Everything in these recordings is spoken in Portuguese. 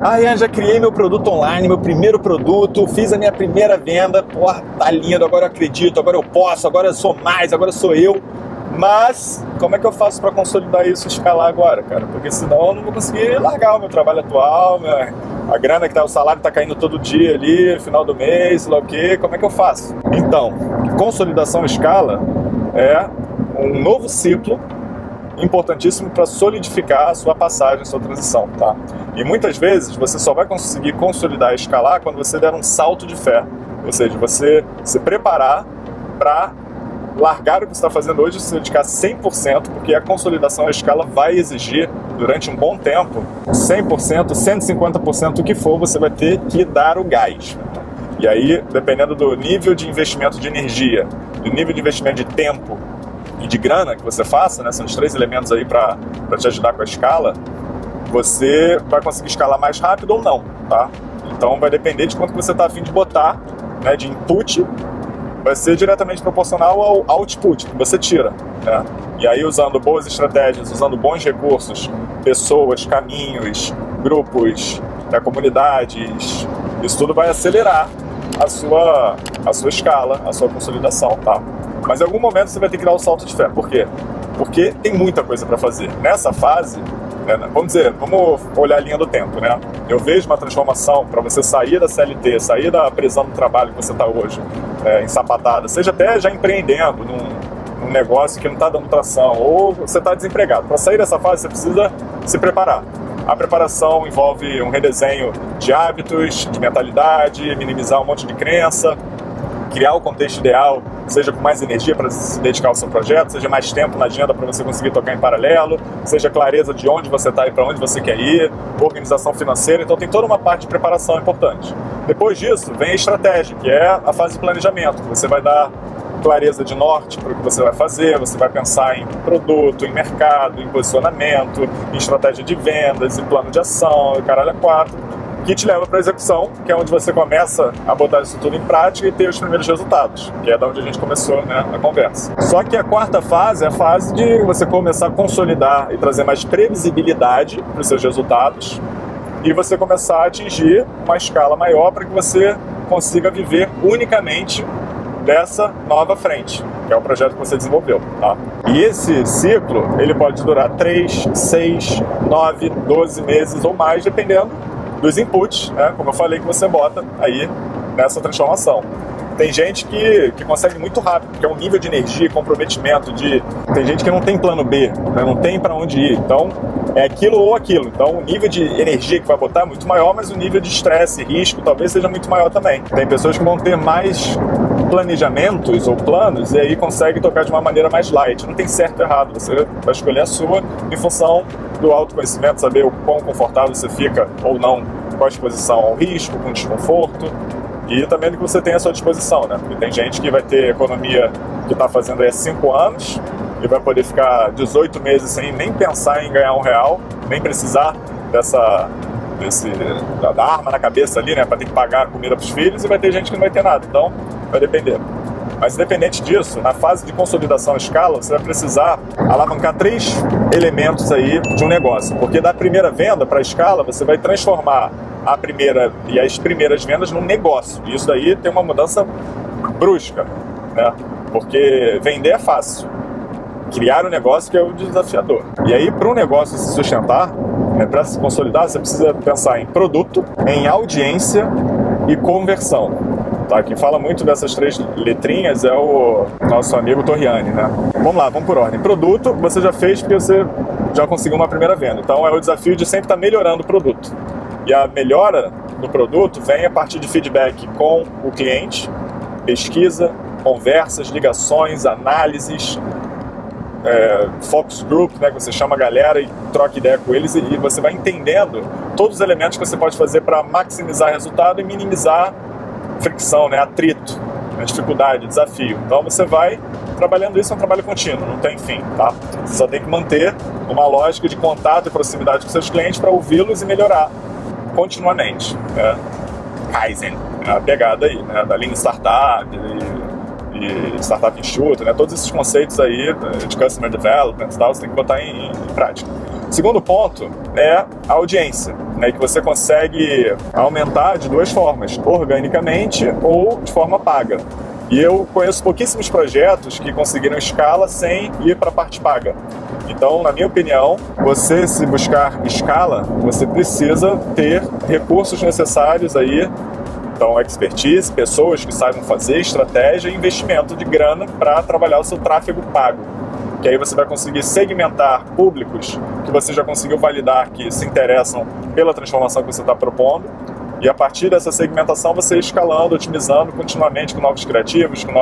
Ah, Ian, já criei meu produto online, meu primeiro produto, fiz a minha primeira venda, porra, tá lindo, agora eu acredito, agora eu posso, agora eu sou mais, agora sou eu. Mas como é que eu faço para consolidar isso e escalar agora, cara? Porque senão eu não vou conseguir largar o meu trabalho atual, a grana que tá, o salário tá caindo todo dia ali, final do mês, sei lá o quê, como é que eu faço? Então, consolidação e escala é um novo ciclo importantíssimo para solidificar a sua passagem, a sua transição, tá? E muitas vezes você só vai conseguir consolidar e escalar quando você der um salto de fé, ou seja, você se preparar para largar o que você está fazendo hoje e se dedicar 100%, porque a consolidação à escala vai exigir, durante um bom tempo, 100%, 150%, o que for, você vai ter que dar o gás. E aí, dependendo do nível de investimento de energia, do nível de investimento de tempo e de grana que você faça, né, são os três elementos aí para te ajudar com a escala, você vai conseguir escalar mais rápido ou não, tá? Então vai depender de quanto que você está a fim de botar, né, de input, vai ser diretamente proporcional ao output que você tira, né? E aí, usando boas estratégias, usando bons recursos, pessoas, caminhos, grupos, né, comunidades, isso tudo vai acelerar a sua escala, a sua consolidação, tá? Mas em algum momento você vai ter que dar um salto de fé. Por quê? Porque tem muita coisa para fazer. Nessa fase, né, vamos olhar a linha do tempo, né? Eu vejo uma transformação para você sair da CLT, sair da prisão do trabalho que você está hoje, ensapatada, seja até já empreendendo num negócio que não está dando tração, ou você está desempregado. Para sair dessa fase, você precisa se preparar. A preparação envolve um redesenho de hábitos, de mentalidade, minimizar um monte de crença, criar o contexto ideal, seja com mais energia para se dedicar ao seu projeto, seja mais tempo na agenda para você conseguir tocar em paralelo, seja clareza de onde você está e para onde você quer ir, organização financeira. Então tem toda uma parte de preparação importante. Depois disso vem a estratégia, que é a fase de planejamento, que você vai dar clareza de norte para o que você vai fazer, você vai pensar em produto, em mercado, em posicionamento, em estratégia de vendas, em plano de ação, e caralho a quatro, que te leva para a execução, que é onde você começa a botar isso tudo em prática e ter os primeiros resultados, que é da onde a gente começou, né, a conversa. Só que a quarta fase é a fase de você começar a consolidar e trazer mais previsibilidade para os seus resultados e você começar a atingir uma escala maior para que você consiga viver unicamente dessa nova frente, que é o projeto que você desenvolveu, tá? E esse ciclo, ele pode durar 3, 6, 9, 12 meses ou mais, dependendo dos inputs, né, como eu falei, que você bota aí nessa transformação. Tem gente que consegue muito rápido, porque é um nível de energia, comprometimento, tem gente que não tem plano B, né, não tem para onde ir, então é aquilo ou aquilo. Então o nível de energia que vai botar é muito maior, mas o nível de estresse e risco talvez seja muito maior também. Tem pessoas que vão ter mais planejamentos ou planos e aí consegue tocar de uma maneira mais light. Não tem certo ou errado, você vai escolher a sua em função do autoconhecimento, saber o quão confortável você fica ou não com a exposição ao risco, com desconforto, e também do que você tem à sua disposição, né? Porque tem gente que vai ter economia que está fazendo aí há 5 anos e vai poder ficar 18 meses sem nem pensar em ganhar R$1, nem precisar da arma na cabeça ali, né, para ter que pagar a comida para os filhos, e vai ter gente que não vai ter nada. Então vai depender. Mas independente disso, na fase de consolidação à escala, você vai precisar alavancar 3 elementos aí de um negócio. Porque da primeira venda para a escala, você vai transformar a primeira e as primeiras vendas num negócio. E isso daí tem uma mudança brusca, né? Porque vender é fácil. Criar um negócio que é o desafiador. E aí, para um negócio se sustentar, né, para se consolidar, você precisa pensar em produto, em audiência e conversão. Tá, quem fala muito dessas 3 letrinhas é o nosso amigo Torriani, né? Vamos lá, vamos por ordem. Produto você já fez porque você já conseguiu uma primeira venda. Então é o desafio de sempre estar melhorando o produto. E a melhora do produto vem a partir de feedback com o cliente, pesquisa, conversas, ligações, análises, focus group, né, que você chama a galera e troca ideia com eles, e você vai entendendo todos os elementos que você pode fazer para maximizar o resultado e minimizar fricção, né, atrito, né, dificuldade, desafio. Então você vai trabalhando isso, é um trabalho contínuo, não tem fim, tá? Você só tem que manter uma lógica de contato e proximidade com seus clientes para ouvi-los e melhorar continuamente, né? Kaizen, a pegada aí, né, da linha startup e startup enxuta, né? Todos esses conceitos aí de Customer Development e tal, você tem que botar em prática. Segundo ponto é a audiência, né, que você consegue aumentar de duas formas, organicamente ou de forma paga. E eu conheço pouquíssimos projetos que conseguiram escala sem ir para a parte paga. Então, na minha opinião, você se buscar escala, você precisa ter recursos necessários aí. Então, expertise, pessoas que saibam fazer, estratégia e investimento de grana para trabalhar o seu tráfego pago. Que aí você vai conseguir segmentar públicos que você já conseguiu validar que se interessam pela transformação que você está propondo. E a partir dessa segmentação você escalando, otimizando continuamente com novos criativos, com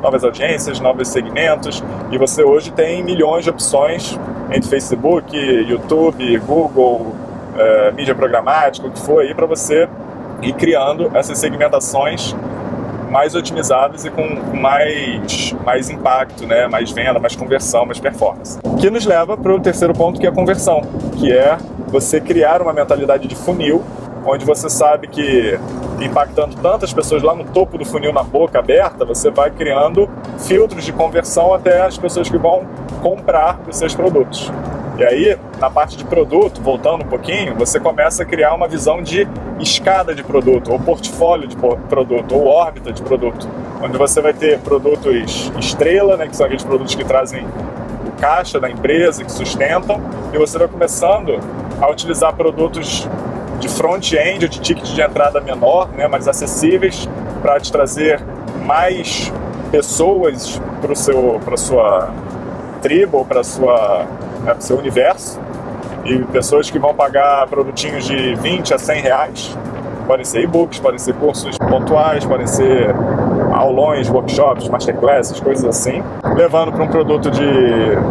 novas audiências, novos segmentos. E você hoje tem milhões de opções entre Facebook, YouTube, Google, mídia programática, o que for aí para você ir criando essas segmentações mais otimizadas e com mais impacto, né? Mais venda, mais conversão, mais performance. Que nos leva para o terceiro ponto, que é a conversão, que é você criar uma mentalidade de funil, onde você sabe que impactando tantas pessoas lá no topo do funil, na boca aberta, você vai criando filtros de conversão até as pessoas que vão comprar os seus produtos. E aí, na parte de produto, voltando um pouquinho, você começa a criar uma visão de escada de produto, ou portfólio de produto, ou órbita de produto, onde você vai ter produtos estrela, né, que são aqueles produtos que trazem o caixa da empresa, que sustentam, e você vai começando a utilizar produtos de front-end, ou de ticket de entrada menor, né, mais acessíveis, para te trazer mais pessoas para a sua tribo, para o seu universo, e pessoas que vão pagar produtinhos de 20 a 100 reais, podem ser e-books, podem ser cursos pontuais, podem ser aulões, workshops, masterclasses, coisas assim, levando para um produto de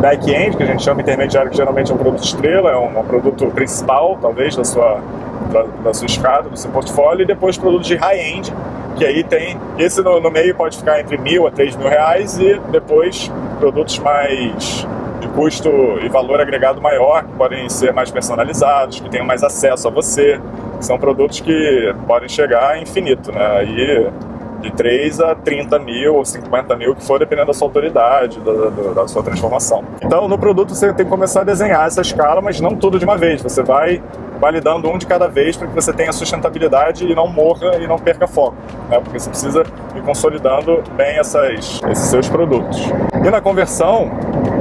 back-end, que a gente chama intermediário, que geralmente é um produto estrela, é um produto principal, talvez, da sua escada, do seu portfólio, e depois produtos de high-end, que aí tem, esse no meio pode ficar entre 1.000 a 3.000 reais, e depois produtos mais de custo e valor agregado maior, que podem ser mais personalizados, que tenham mais acesso a você, que são produtos que podem chegar a infinito, né? E de 3 a 30 mil ou 50 mil, que for, dependendo da sua autoridade, da sua transformação. Então, no produto você tem que começar a desenhar essa escala, mas não tudo de uma vez. Você vai validando um de cada vez para que você tenha sustentabilidade e não morra e não perca foco, né? Porque você precisa ir consolidando bem esses seus produtos. E na conversão,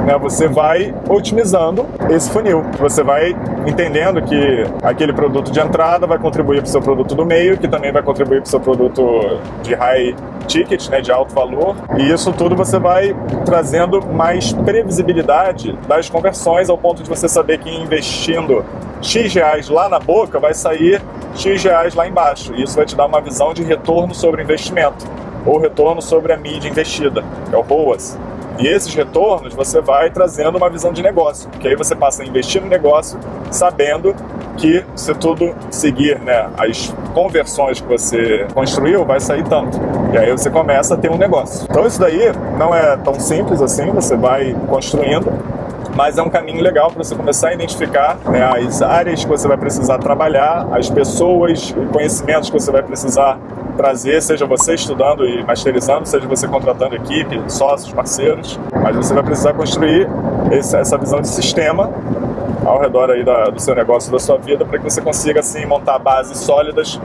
né, você vai otimizando esse funil. Você vai entendendo que aquele produto de entrada vai contribuir para o seu produto do meio, que também vai contribuir para o seu produto de high ticket, né, de alto valor. E isso tudo você vai trazendo mais previsibilidade das conversões, ao ponto de você saber que investindo X reais lá na boca, vai sair X reais lá embaixo. E isso vai te dar uma visão de retorno sobre o investimento, ou retorno sobre a mídia investida, que é o ROAS. E esses retornos você vai trazendo uma visão de negócio, porque aí você passa a investir no negócio sabendo que, se tudo seguir, né, as conversões que você construiu, vai sair tanto. E aí você começa a ter um negócio. Então isso daí não é tão simples assim, você vai construindo, mas é um caminho legal para você começar a identificar, né, as áreas que você vai precisar trabalhar, as pessoas, conhecimentos que você vai precisar trazer, seja você estudando e masterizando, seja você contratando equipe, sócios, parceiros, mas você vai precisar construir essa visão de sistema ao redor aí do seu negócio, da sua vida, para que você consiga, assim, montar bases sólidas,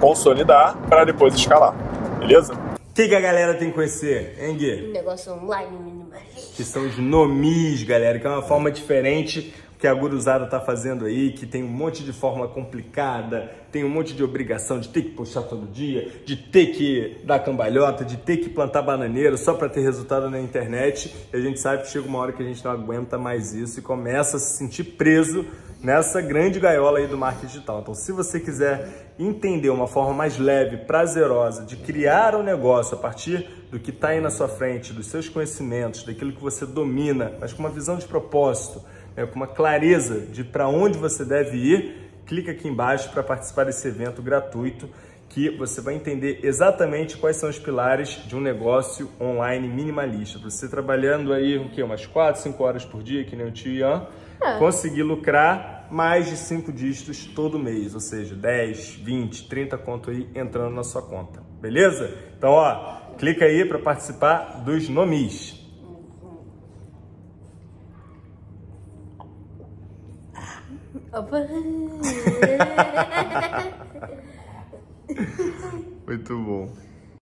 consolidar, para depois escalar, beleza? O que a galera tem que conhecer, hein, Gui? Negócio online minimalista. Que são os NOMIs, galera, que é uma forma diferente que a guruzada tá fazendo aí, que tem um monte de fórmula complicada, tem um monte de obrigação de ter que postar todo dia, de ter que dar cambalhota, de ter que plantar bananeira só para ter resultado na internet. E a gente sabe que chega uma hora que a gente não aguenta mais isso e começa a se sentir preso nessa grande gaiola aí do marketing digital. Então, se você quiser entender uma forma mais leve, prazerosa de criar um negócio a partir do que tá aí na sua frente, dos seus conhecimentos, daquilo que você domina, mas com uma visão de propósito, com uma clareza de para onde você deve ir, clica aqui embaixo para participar desse evento gratuito, que você vai entender exatamente quais são os pilares de um negócio online minimalista. Você trabalhando aí o quê? Umas 4, 5 horas por dia, que nem o tio Ian, conseguir lucrar mais de 5 dígitos todo mês, ou seja, 10, 20, 30 conto aí entrando na sua conta, beleza? Então, ó, clica aí para participar dos NOMIs. Muito bom.